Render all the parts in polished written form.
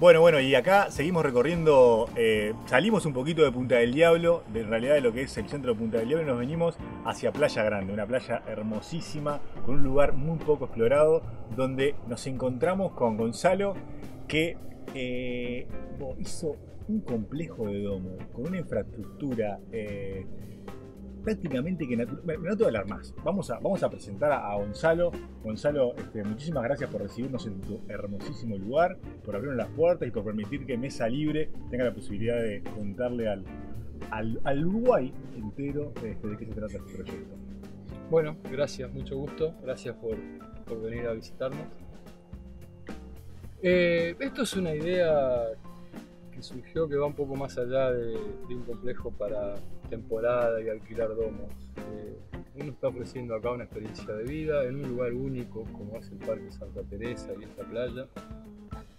Bueno, y acá seguimos recorriendo, salimos un poquito de Punta del Diablo, de realidad de lo que es el centro de Punta del Diablo, y nos venimos hacia Playa Grande, una playa hermosísima, con un lugar muy poco explorado, donde nos encontramos con Gonzalo, que hizo un complejo de domo, con una infraestructura prácticamente que natural. No te voy a hablar más, vamos a presentar a Gonzalo. Gonzalo, muchísimas gracias por recibirnos en tu hermosísimo lugar, por abrirnos las puertas y por permitir que Mesa Libre tenga la posibilidad de contarle al Uruguay entero de qué se trata este proyecto. Bueno, gracias, mucho gusto, gracias por venir a visitarnos. Esto es una idea que surgió, que va un poco más allá de un complejo para temporada y alquilar domos. Uno está ofreciendo acá una experiencia de vida en un lugar único como es el Parque Santa Teresa y esta playa.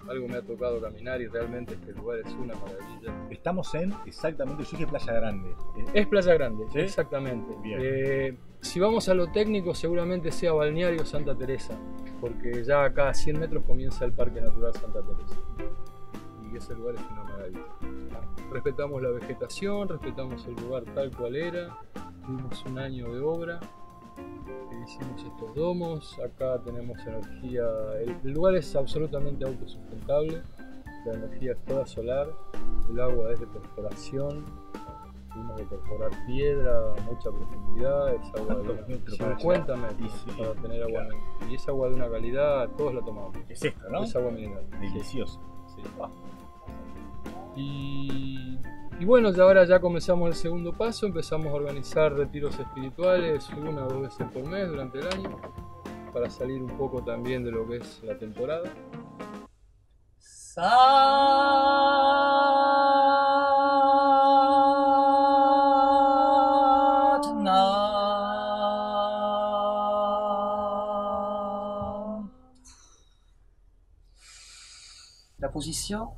Algo me ha tocado caminar y realmente este lugar es una maravilla. Estamos en, exactamente, yo dije Playa Grande. Es Playa Grande, ¿sí? Exactamente. Bien. Si vamos a lo técnico, seguramente sea Balneario Santa Teresa, porque ya acá a 100 metros comienza el Parque Natural Santa Teresa. Y ese lugar es una maravilla. Respetamos la vegetación, respetamos el lugar tal cual era. Tuvimos un año de obra, hicimos estos domos, acá tenemos energía. El lugar es absolutamente autosustentable, la energía es toda solar, el agua es de perforación, tuvimos que perforar piedra a mucha profundidad, es agua de 50 metros para tener agua, claro. Y es agua de una calidad, todos la tomamos. Es esta, ¿no? Es agua mineral. Deliciosa. Sí. Y bueno, ya ahora ya comenzamos el segundo paso, empezamos a organizar retiros espirituales 1 o 2 veces por mes durante el año, para salir un poco también de lo que es la temporada. La posición,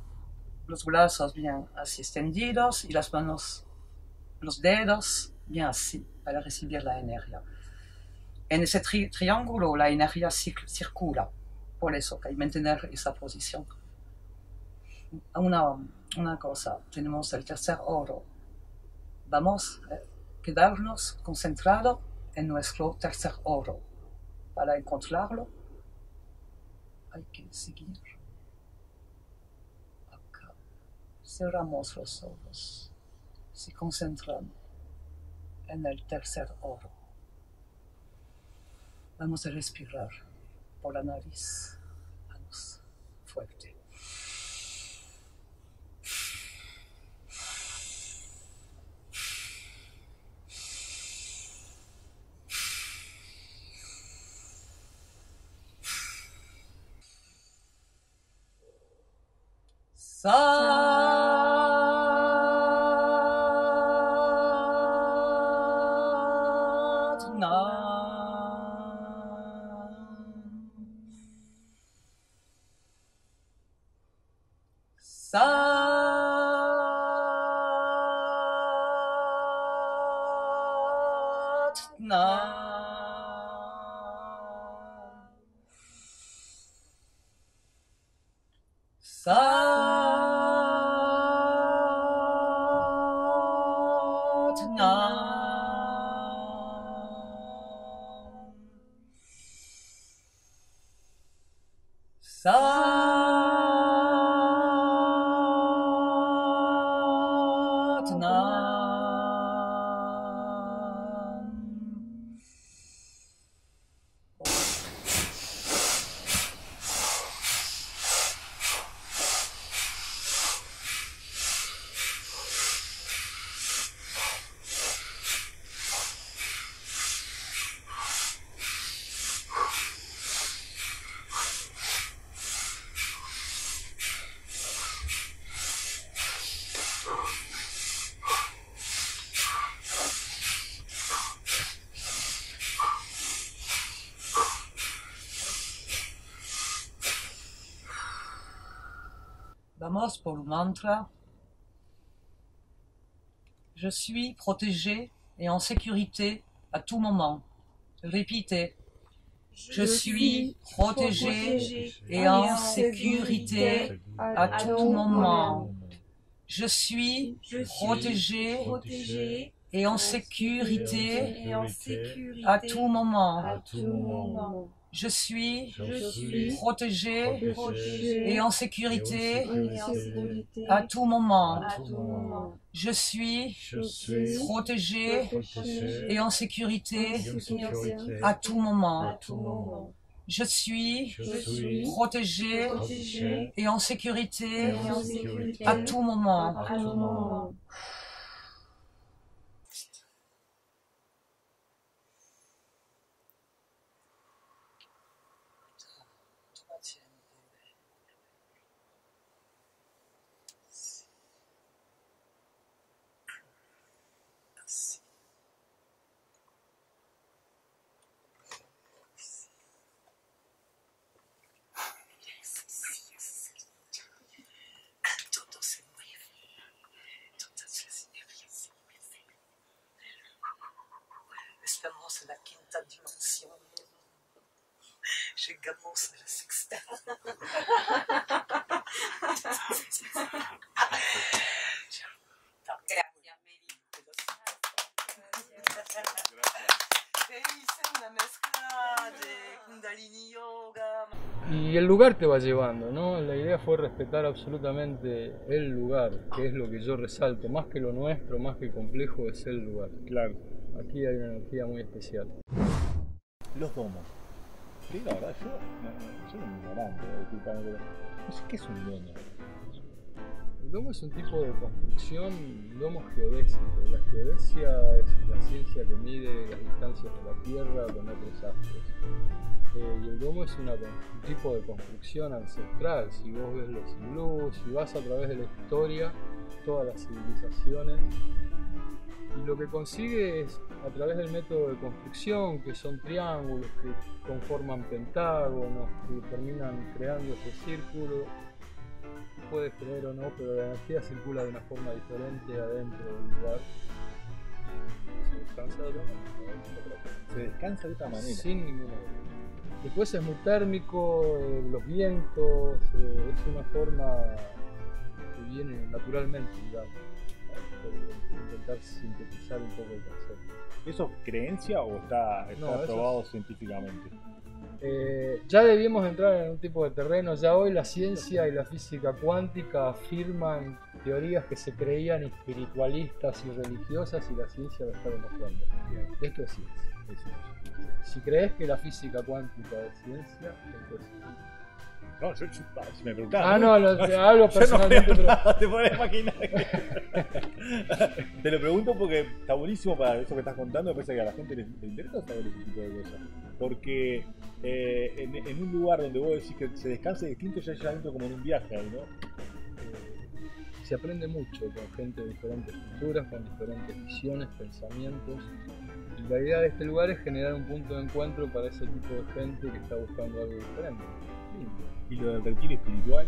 los brazos bien así extendidos y las manos, los dedos bien así para recibir la energía. En ese triángulo la energía circula, por eso hay que mantener esa posición. Una cosa, tenemos el tercer oro. Vamos a quedarnos concentrados en nuestro tercer oro. Para encontrarlo hay que seguir. Cerramos los ojos, se concentran en el tercer oro. Vamos a respirar por la nariz, vamos fuerte. Vamos por un mantra. Je suis protégé et en sécurité à tout moment. Répétez. Je suis protégée et en sécurité à tout moment. Je suis protégée et en sécurité à tout moment. Je suis protégée et en sécurité à tout moment. Je suis protégée et en sécurité à tout moment. Je suis protégée et en sécurité à tout moment. Estamos en la quinta dimensión, llegamos a la sexta. Gracias, Mary. Te hice una mezcla de Kundalini Yoga. Y el lugar te va llevando, ¿no? La idea fue respetar absolutamente el lugar, que es lo que yo resalto, más que lo nuestro, más que complejo, es el lugar. Claro. Aquí hay una energía muy especial. Los domos. Sí, la verdad, yo era un ignorante, disculpame. No sé qué es un domo. El domo es un tipo de construcción, domo geodésico. La geodesia es la ciencia que mide las distancias de la Tierra con otros astros. Y el domo es un tipo de construcción ancestral. Si vos ves los iglús, si vas a través de la historia, todas las civilizaciones. Y lo que consigue es, a través del método de construcción, que son triángulos que conforman pentágonos, que terminan creando ese círculo, puedes creer o no, pero la energía circula de una forma diferente adentro del lugar. Se descansa de otra manera. Se descansa de otra manera. Sin ninguna manera. Después es muy térmico, los vientos, es una forma que viene naturalmente, digamos. Intentar sintetizar un poco el concepto. ¿Eso es creencia o está probado científicamente? Ya debíamos entrar en un tipo de terreno. Ya hoy la ciencia y la física cuántica afirman teorías que se creían espiritualistas y religiosas, y la ciencia lo está demostrando. Esto es ciencia. Si crees que la física cuántica es ciencia, esto es ciencia. No, si me preguntaban. Hablo personalmente, no, pero te podés imaginar que... Te lo pregunto porque está buenísimo para eso que estás contando. Me parece que a la gente le interesa saber ese tipo de cosas. Porque en un lugar donde vos decís que se descanse distinto, ya entro como en un viaje ahí, ¿no? Se aprende mucho con gente de diferentes culturas, con diferentes visiones, pensamientos. Y la idea de este lugar es generar un punto de encuentro para ese tipo de gente que está buscando algo diferente. ¿Y lo del retiro espiritual?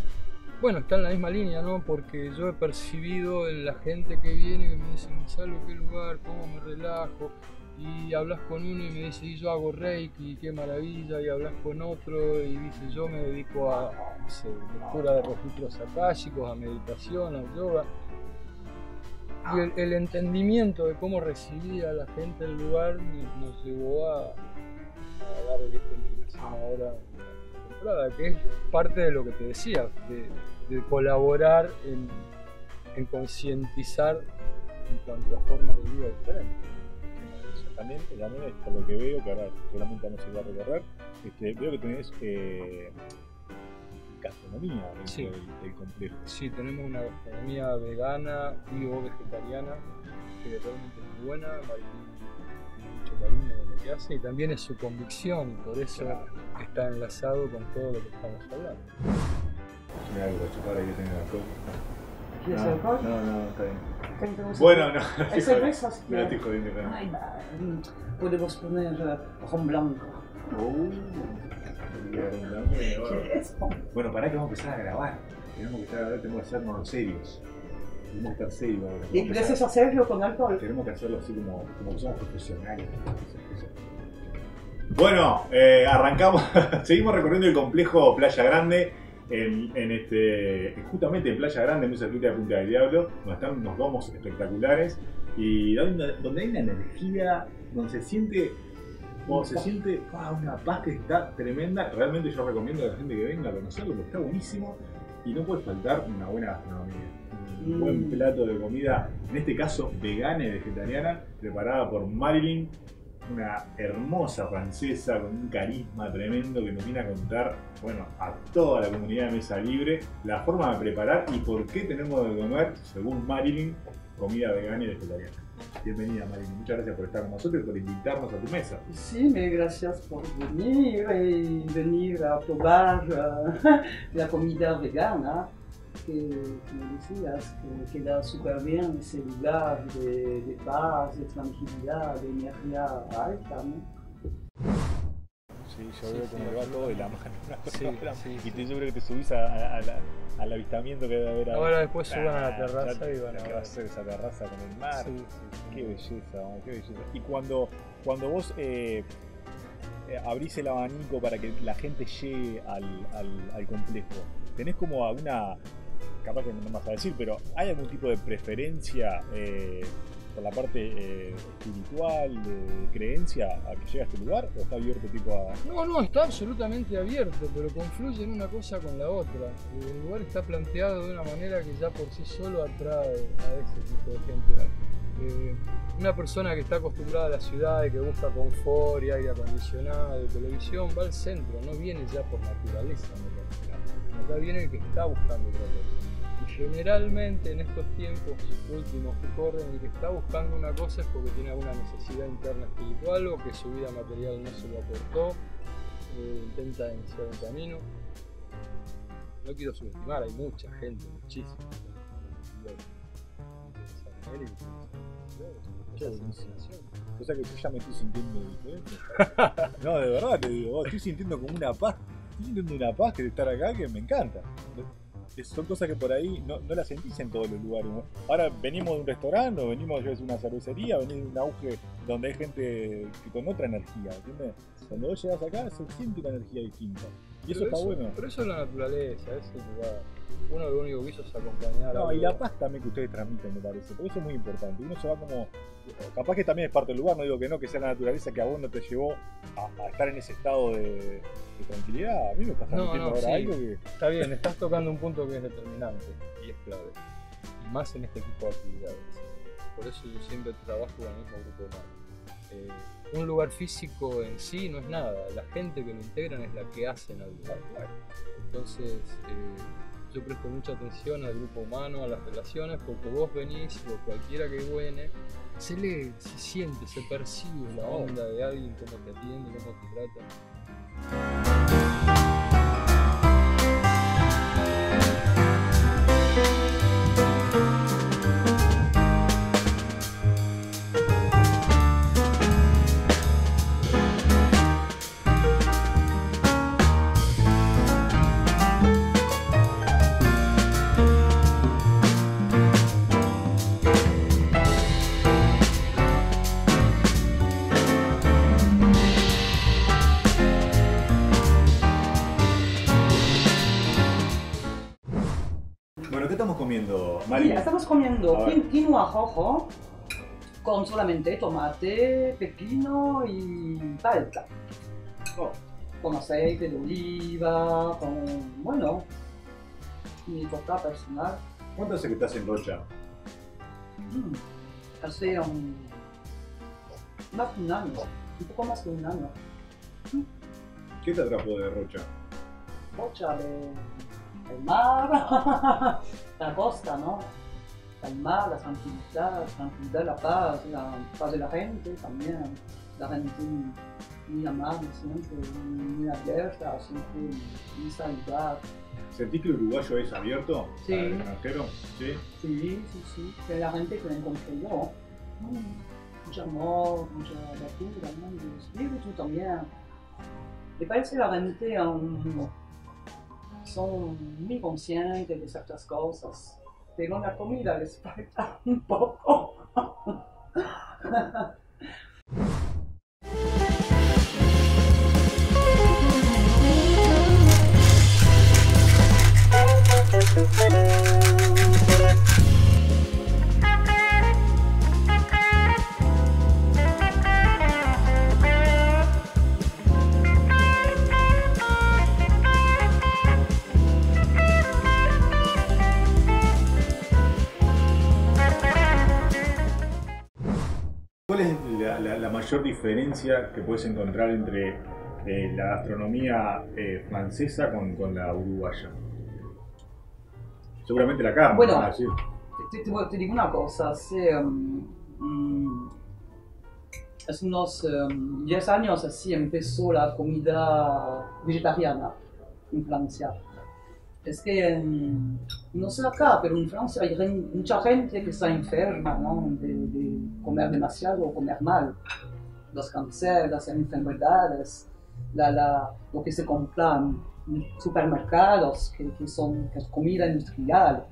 Bueno, está en la misma línea, ¿no? Porque yo he percibido en la gente que viene que me dice: Gonzalo, qué lugar, cómo me relajo. Y hablas con uno y me dice: y yo hago reiki, qué maravilla. Y hablas con otro y dice: yo me dedico a lectura de registros akáshicos, a meditación, a yoga. Y el entendimiento de cómo recibía a la gente el lugar nos llevó a dar esta inclinación ahora, que es parte de lo que te decía, de colaborar en concientizar en cuanto a formas de vida diferentes. También es por lo que veo, que ahora seguramente no se va a recorrer, veo que tenés gastronomía dentro del complejo. Sí, tenemos una gastronomía vegana y o vegetariana que realmente es muy buena. Mucho cariño de lo que hace y también es su convicción, por eso está enlazado con todo lo que estamos hablando. Tiene algo para chupar, ahí que tiene alcohol. ¿Quieres alcohol? No, está bien. Bueno, no. ¿Es cerveza? No, estoy jodiendo, pero... Ay, podemos poner ron blanco. Bueno, pará que vamos a empezar a grabar. Tenemos que hacernos serios. Tenemos que estar serios ahora. ¿Y quieres hacerlo con alcohol? Tenemos que hacerlo así como somos profesionales. Bueno, arrancamos, seguimos recorriendo el complejo Playa Grande, justamente en Playa Grande, muy cerquita de Punta del Diablo, donde están unos domos espectaculares y donde hay una energía, donde se siente, una paz que está tremenda. Realmente yo recomiendo a la gente que venga a conocerlo porque está buenísimo y no puede faltar una buena gastronomía. Un buen plato de comida, en este caso vegana y vegetariana, preparada por Marilyne, una hermosa francesa con un carisma tremendo que nos viene a contar, bueno, a toda la comunidad de Mesa Libre la forma de preparar y por qué tenemos de comer, según Marilyne, comida vegana y vegetariana. Bienvenida, Marilyne, muchas gracias por estar con nosotros y por invitarnos a tu mesa. Sí, gracias por venir y venir a probar la comida vegana. Que decías, que queda súper bien ese lugar de paz, de tranquilidad, de energía alta, ¿no? Sí, yo veo como va todo de la mano. Sí. Te seguro que te subís al avistamiento que debe haber ahora. Ahora después suban a la terraza y van a ver esa terraza con el mar. Sí, sí. Qué belleza, qué belleza. Y cuando vos abrís el abanico para que la gente llegue al complejo, ¿tenés como alguna, capaz que no vas a decir, pero hay algún tipo de preferencia por la parte espiritual, de creencia, a que llega a este lugar? ¿O está abierto tipo a...? No, está absolutamente abierto, pero confluyen una cosa con la otra. El lugar está planteado de una manera que ya por sí solo atrae a ese tipo de gente. Una persona que está acostumbrada a la ciudad y que busca confort y aire acondicionado y televisión va al centro, no viene ya por naturaleza. Acá viene el que está buscando otra cosa. Y generalmente en estos tiempos últimos que corren, el que está buscando una cosa es porque tiene alguna necesidad interna espiritual o que su vida material no se lo aportó, intenta iniciar un camino. No quiero subestimar, hay mucha gente, muchísima. Cosa que yo ya me estoy sintiendo diferente. No, de verdad te digo, estoy sintiendo como una paz. Estoy sintiendo una paz de estar acá que me encanta. Son cosas que por ahí no las sentís en todos los lugares. Ahora venimos de un restaurante, o venimos de una cervecería, venimos de un auge donde hay gente que con otra energía, ¿entiendes? Cuando vos llegás acá se siente una energía distinta. Y eso está bueno. Pero eso es la naturaleza, ese lugar. Uno lo único que hizo es acompañar. No, y la paz también que ustedes transmiten, me parece. Porque eso es muy importante. Uno se va como... Capaz que también es parte del lugar, no digo que no, que sea la naturaleza que a vos no te llevó a estar en ese estado de tranquilidad. A mí me estás transmitiendo ahora algo que... Está bien, estás tocando un punto que es determinante y es clave. Y más en este tipo de actividades. Por eso yo siempre trabajo en el mismo grupo de humanos. Un lugar físico en sí no es nada. La gente que lo integran es la que hacen al lugar. Entonces... yo presto mucha atención al grupo humano, a las relaciones, porque vos venís o cualquiera que viene, se lee, se siente, se percibe la onda de alguien, cómo te atiende, cómo te tratan. Estamos comiendo quinoa rojo con solamente tomate, pepino y palta. Con aceite de oliva, con, bueno, mi toca personal. ¿Cuánto hace que estás en Rocha? Hace más de un año, un poco más de un año. ¿Qué te atrapó de Rocha? Rocha el mar, la costa, ¿no? El mar, la tranquilidad, la paz de la gente también. La gente muy amable, siempre muy abierta, siempre muy saludable. ¿Sentís que el uruguayo es abierto? Sí. ¿Al extranjero? Sí. Sí. Que la gente que encontré yo, mucho amor, mucha apertura, mucho espíritu también. Me parece la gente son muy conscientes de ciertas cosas, pero la comida les falta un poco. ¿Cuál es la mayor diferencia que puedes encontrar entre la gastronomía francesa con la uruguaya? Seguramente la carne. Bueno, te digo una cosa. Hace unos 10 años así empezó la comida vegetariana en Francia. Es que, no sé acá, pero en Francia hay mucha gente que está enferma, ¿no? De comer demasiado o comer mal. Los cánceres, las enfermedades, lo que se compran en supermercados, que es comida industrial,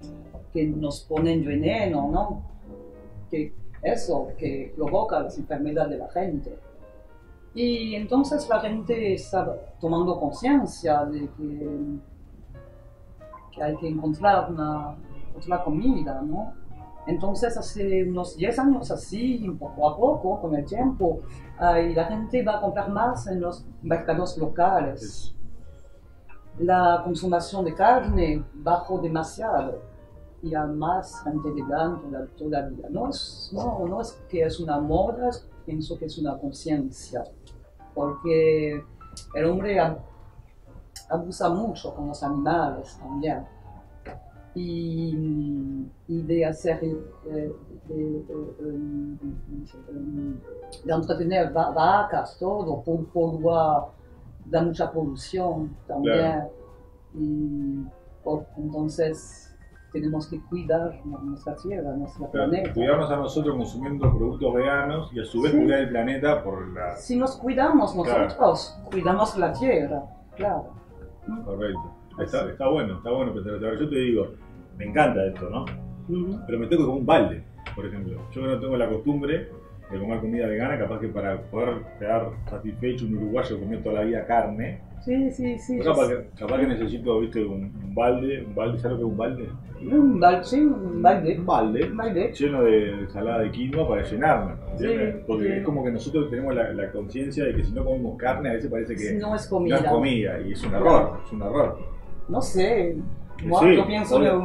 que nos ponen veneno, ¿no? Que eso, que provoca las enfermedades de la gente. Y entonces la gente está tomando conciencia de que hay que encontrar otra comida, ¿no? Entonces hace unos 10 años así, poco a poco, con el tiempo, la gente va a comprar más en los mercados locales. La consumación de carne bajó demasiado y hay más gente vegana todavía. No es que es una moda, pienso que es una conciencia, porque el hombre abusa mucho con los animales también y de hacer de entretener vacas, todo por da mucha polución también, claro. Entonces tenemos que cuidar nuestra tierra, nuestro planeta. Cuidarnos a nosotros consumiendo productos veganos y a su vez cuidar el planeta por la... Si nos cuidamos nosotros, claro, cuidamos la tierra, claro. Correcto. Está bueno pensar. Yo te digo, me encanta esto, ¿no? Pero me toco como un balde, por ejemplo. Yo no tengo la costumbre de comer comida vegana, capaz que para poder quedar satisfecho un uruguayo comió toda la vida carne. Sí. Pero capaz que necesito, viste, un balde, ¿sabes lo que es un balde? Un balde lleno de ensalada de quinoa para llenarnos, ¿sí? Porque es como que nosotros tenemos la conciencia de que si no comemos carne a veces parece que no es comida y es un error, No sé, yo pienso que es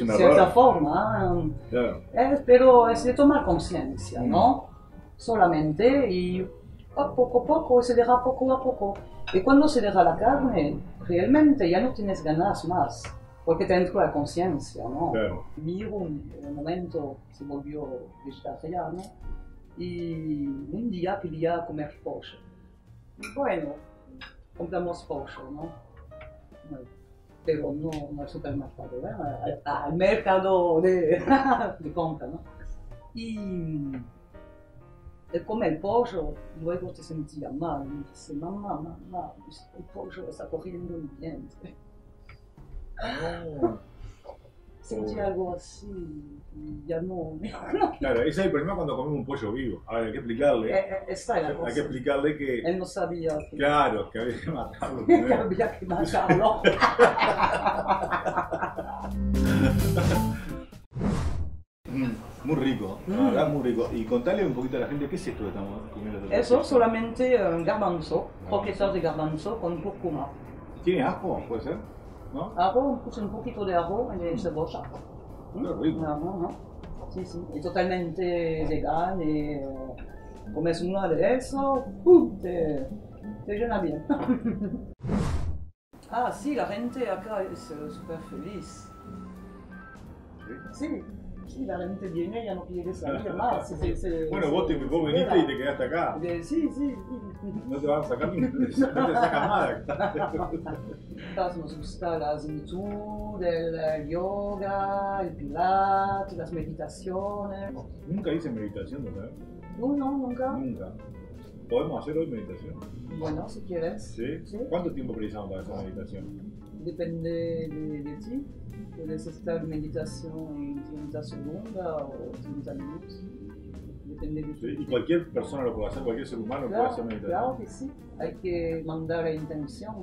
un error. Cierta forma, claro. Pero es de tomar conciencia, ¿no? Solamente y poco a poco, se deja poco a poco. Y cuando se deja la carne, realmente ya no tienes ganas más, porque te entra la conciencia, ¿no? Claro. Miro en el momento se volvió vegetariano y un día quería comer pollo. Bueno, compramos pollo, ¿no? Pero no al supermercado, ¿eh? Al mercado de compra, ¿no? Y de comer pollo, luego te sentía mal. Me dice, mamá, el pollo está cogiendo mi diente. Sentí algo así y ya no. Claro, ese es el problema cuando comemos un pollo vivo. A ver, hay que explicarle. Hay que explicarle que. Él no sabía que. Claro, que había que matarlo. Muy rico, la verdad, muy rico. Y contale un poquito a la gente qué es esto que estamos comiendo. Eso solamente garbanzo, croquetas de garbanzo con cúrcuma. ¿Tiene ajo? ¿Puede ser? ¿No? Arroz, puse un poquito de arroz en el cebolla. Rico. ¿No? Sí. Es totalmente legal. Comes una de eso, ¡pum! Te llena bien. Sí, la gente acá es súper feliz. Sí, la gente viene y ya no quiere salir más. Bueno, vos veniste y te quedaste acá. Sí. No te van a sacar, no te sacan nada. Nos gusta la actitud, el yoga, el pilates, las meditaciones. ¿Nunca hice meditación, verdad? No, nunca. ¿Podemos hacer hoy meditación? Bueno, si quieres. ¿Sí? ¿Cuánto tiempo precisamos para hacer meditación? Depende de ti. Puedes estar en meditación en 30 segundos o 30 minutos. Depende de ti. Y cualquier persona lo puede hacer, cualquier ser humano puede hacer meditación. Claro que sí. Hay que mandar la intención.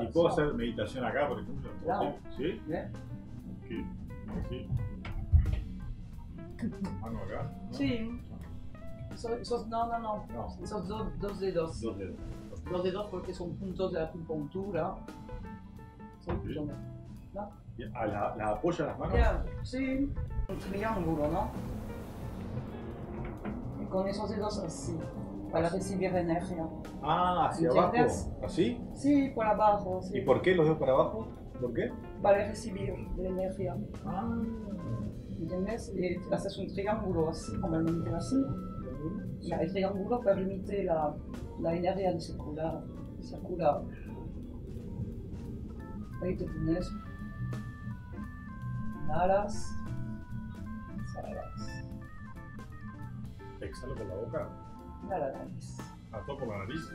¿Y puedo hacer meditación acá, por ejemplo? Claro. ¿Sí? ¿Sí? ¿Mano acá? ¿No? Sí. No. Esos dos dedos. Los dedos porque son puntos de acupuntura. ¿No? ¿La apoya las manos? Sí, un triángulo, ¿no? con esos dedos así, para recibir energía. Ah, ¿hacia ¿entiendes? Abajo? ¿Así? Sí, por abajo. Sí. ¿Y por qué los dedos para abajo? ¿Por qué? Para recibir la energía. Ah. ¿Entiendes? Y haces un triángulo así, normalmente así. Sí. El triángulo permite la energía de circular. Ahí te pones. Inhalas. Exhalas. Exhalo con la boca. A la nariz. A todo con la nariz.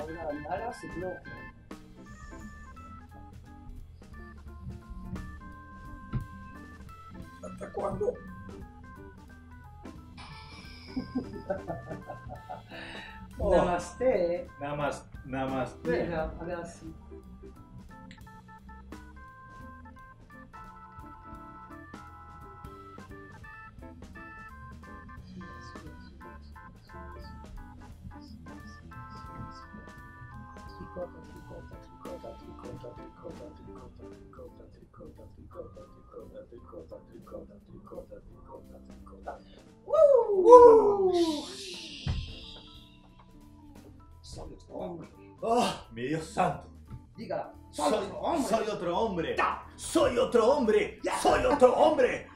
Ahora inhalas y luego. ¿Hasta cuándo? Oh. Namaste. Namaste. Mira, ahora así. Tricota. Soy otro hombre. ¡Oh, mi Dios santo! Dígala. Soy otro hombre. Soy otro hombre. Soy otro hombre.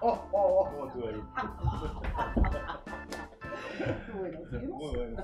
¿Cómo tú eres? Bueno, muy bueno, muy bueno.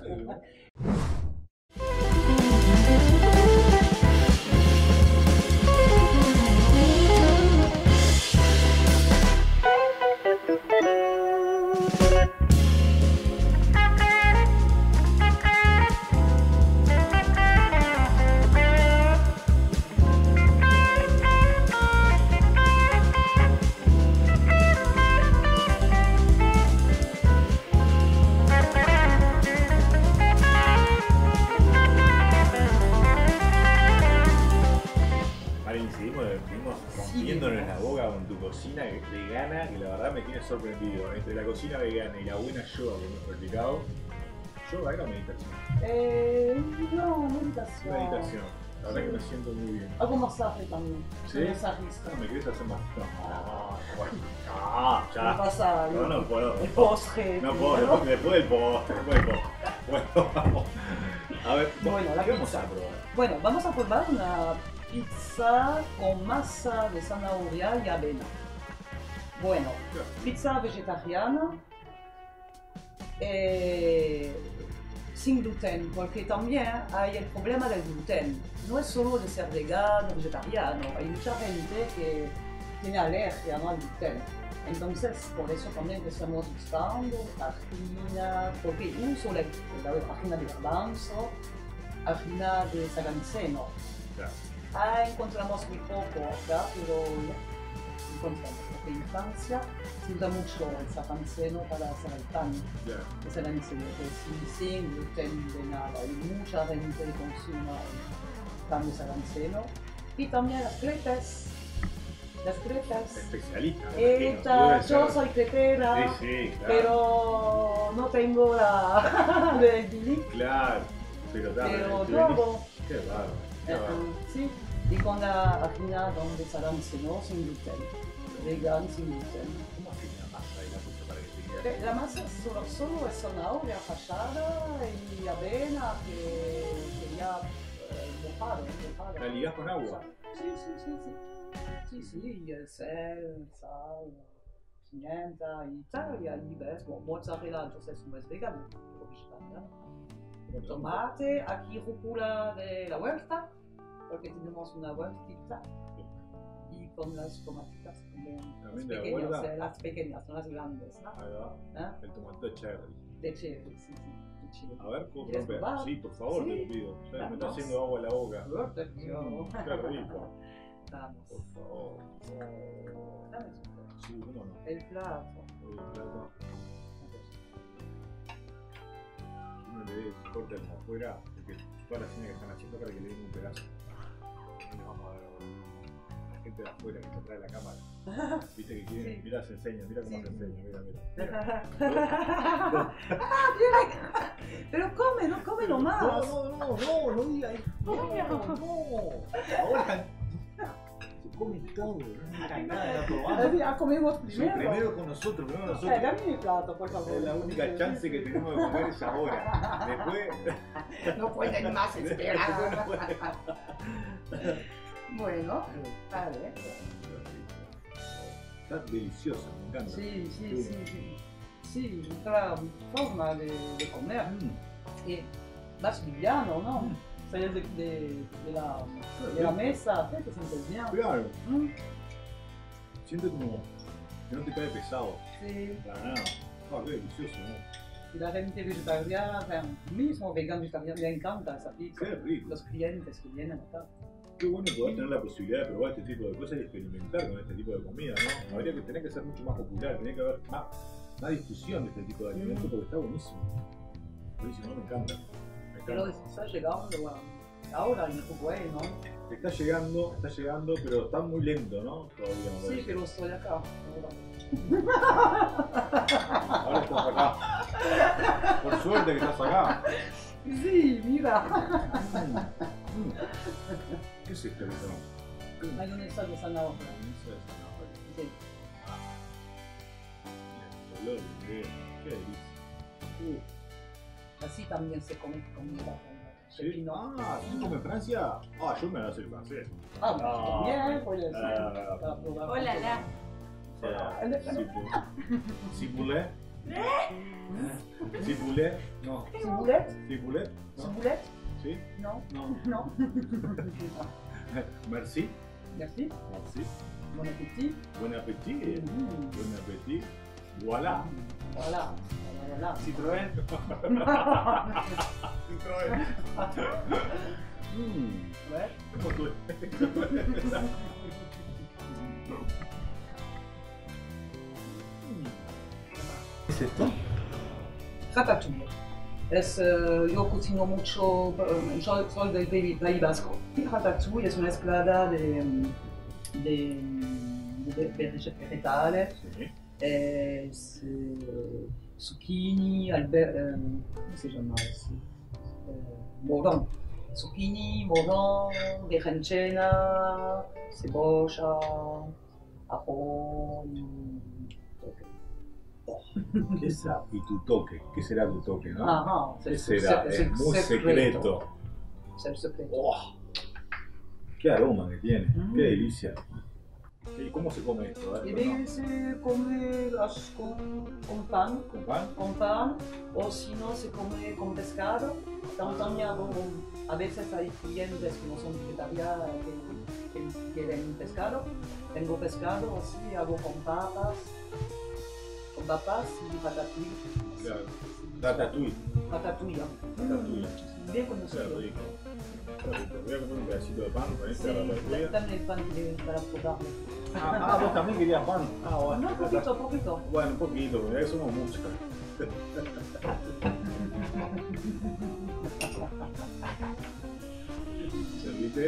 Vegana, que la verdad me tiene sorprendido. Entre la cocina vegana y la buena yoga que hemos practicado, ¿yoga era meditación? No, meditación. Meditación. La verdad que me siento muy bien. Hago masaje también. ¿Sí? Masajista. ¿Me querés hacer más? No, ya. ¿Qué pasaba? No puedo. El postre. No puedo, después del postre. Bueno, vamos. A ver, bueno, ¿qué vamos a probar? Bueno, vamos a probar una pizza con masa de zanahoria y avena. Bueno, pizza vegetariana, sin gluten, porque también hay el problema del gluten. No es solo de ser vegano, vegetariano, hay mucha gente que tiene alergia, ¿no?, al gluten. Entonces, por eso también estamos usando harina, porque uso la harina de garbanzo, harina de saganiceno. Encontramos muy poco acá, pero encontramos. De infancia, se usa mucho el saganiceno para hacer el pan. El saganiceno es sin gluten de nada, y mucha gente consuma el pan de saganiceno. Y también las crepes. Las crepes. Especialista. Yo soy crepera, sí, claro. Pero no tengo la de guili. Claro, pero yo hago. Qué raro. Sí, y con la harina de saganiceno sin gluten. Vegan sin gluten. ¿Cómo haces la masa y la puse para que te quede? La masa solo es zanahoria rallada y avena que ya mojada. ¿La ligás con agua? Sí, y el sal, pimienta y tal, y ahí ves, mozzarella, entonces no es vegano, ¿no? Tomate, aquí rúcula de la huerta, porque tenemos una huertita. Con las tomatitas también, las pequeñas, no las grandes, ¿no? El tomatito cherry. De cherry, sí. A ver, ¿puedo romper? Sí, por favor, sí. Te lo pido. O sea, me está haciendo agua en la boca. Qué rico. Vamos. Por favor. Dame su plato. Sí, ¿cómo no? El plato. Uno le dé el corte hacia afuera, porque todas las cenas que están haciendo para que le den un pedazo. Le vamos a dar de afuera, que se trae la cámara. Viste que quieren, sí. Mira, se enseña, mira cómo se enseña, mira. Pero come, no come nomás. No diga eso. Ahora se come todo, no diga nada, probamos. Ya comimos primero. Primero con nosotros, primero nosotros. Dame mi plato, por favor. Es la única chance que tenemos de comer es ahora. Después. No pueden más esperar. Bueno, vale. Está deliciosa, me encanta. Sí. Sí, otra forma de comer. Más liviano, ¿no? Salir de la mesa, te sientes bien. Claro. Siento como que no te cae pesado. Sí. Para nada. Ah, qué delicioso, ¿no? Y la gente vegetariana, mismo vegano vegetariano, le encanta esa pizza. Qué rico. Los clientes que vienen acá. Qué bueno poder tener la posibilidad de probar este tipo de cosas y experimentar con este tipo de comida, ¿no? Habría que tener que ser mucho más popular, tenía que haber más discusión de este tipo de alimentos porque está buenísimo. Buenísimo, me encanta. Pero está llegando ahora en Uruguay, ¿no? Está llegando, pero está muy lento, ¿no? Todavía no. Sí, pero estoy acá. Ahora estás acá. Por suerte que estás acá. Sí, mira. ¿Qué es esto que tenemos? Mayonesa de zanahoria. Sí. El olor, qué delicia. Así también se come comida con pepino. Ah, ¿tú comes Francia? Ah, yo me voy a hacer francés. Ah, no, también voy a decir. Hola, la. Si poulet. Si poulet. No. Si poulet. Si poulet. Si poulet. ¿Sí? No. Merci. Merci. Buen appétit. Buen appétit. Buen appétit. Voilà. Voilà. Citroën. Citroën. Ouais. ¿Qué es esto? Ratatouille. Yo cocino mucho, yo soy del País Vasco. Ratatouille es una mezcla de vegetales. Sí. Zucchini, ¿cómo se llama? Morón. Zucchini, morón, berenjena, cebolla, ajo. Esa y tu toque, ¿qué será tu toque, no? Ajá, es muy secreto. Es el secreto. Oh, qué aroma que tiene, qué delicia. ¿Y cómo se come esto? A ver, se come con pan. ¿Con pan? Con pan, o si no se come con pescado. También a veces hay clientes que no son vegetarianos que quieren pescado. Tengo pescado, así hago con papas. Papas y ratatouille. Claro. Ratatouille. Bien conocido. Claro, rico. Voy a comer un pedacito de pan con esta ratatouille. También el pan para probarlo. Ah, vos también querías pan. Ah, bueno. No, poquito. Bueno, un poquito, porque somos muchos. Servite.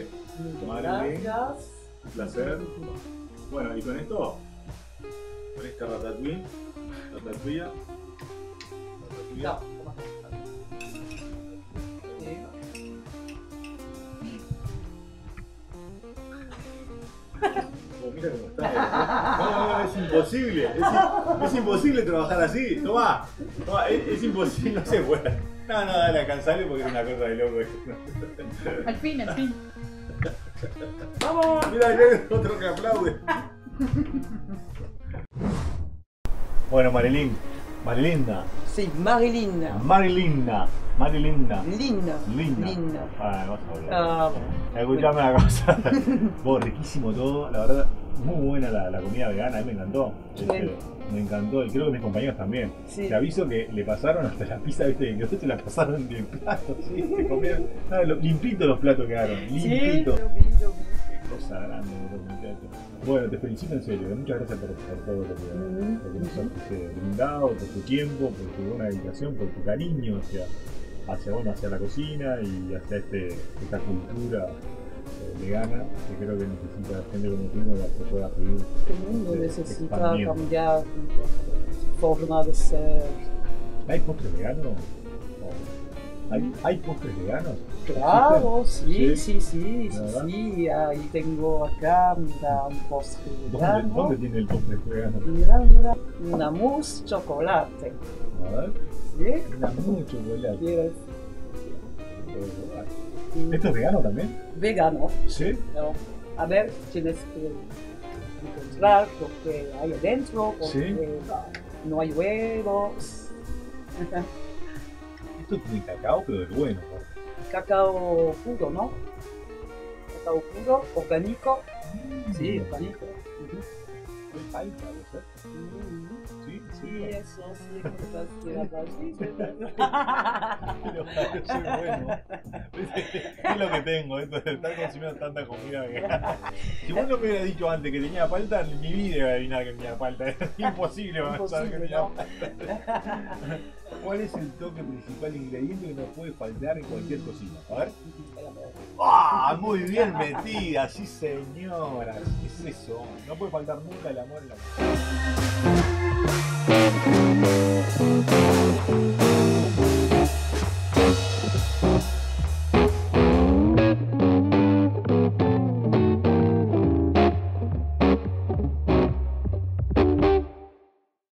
Marilyne. Gracias. Un placer. Bueno, y con esto, con esta ratatouille. La tatuilla. Oh, mira cómo está. No, es imposible. Es imposible trabajar así. Toma, es imposible, no se puede. No, dale, cansale porque es una cosa de loco. Al fin. Vamos. Mira, hay otro que aplaude. Bueno, Marilyne, Marilinda. Sí, Marilinda. Linda. Ah, vamos a hablar. Escuchame una cosa. Vos, riquísimo todo, la verdad, muy buena la comida vegana, a mí me encantó. Me encantó, y creo que mis compañeros también. Sí. Te aviso que le pasaron hasta la pizza, viste, que ustedes la pasaron de plato, ¿sí? Se comieron, nada, limpitos los platos quedaron, limpitos. Sí, lo vi. Cosa grande, bueno, te felicito en serio, muchas gracias por todo lo que nos has brindado, por tu tiempo, por tu buena dedicación, por tu cariño hacia la cocina y hacia esta cultura vegana que creo que necesita gente como tú para que pueda seguir. El mundo necesita cambiar su forma de ser. ¿Hay postre vegano? ¿Hay postres veganos? Claro, sí. Ahí tengo acá, mira, un postre vegano. ¿Dónde tiene el postre vegano? Mira, una mousse chocolate. A ver. ¿Sí? Una mousse chocolate. ¿Quieres? ¿Esto es vegano también? Vegano. ¿Sí? No. A ver, tienes que encontrar lo que hay adentro, porque ¿sí? No hay huevos. Esto tiene cacao, pero del bueno. Cacao puro, ¿no? Cacao puro, orgánico. Sí, orgánico. ¿Es palpa, no? Sí, eso, sí, cosas que la palpa. Es lo que tengo, estar consumiendo tanta comida vegana. Si vos no me hubieras dicho antes que tenía palta, en mi vida iba a adivinar que tenía palta. Es imposible saber que tenía palta. ¿Cuál es el toque principal ingrediente que no puede faltar en cualquier cocina? A ver. ¡Ah! Muy bien metida, sí señora. ¿Qué es eso? No puede faltar nunca el amor en la cocina.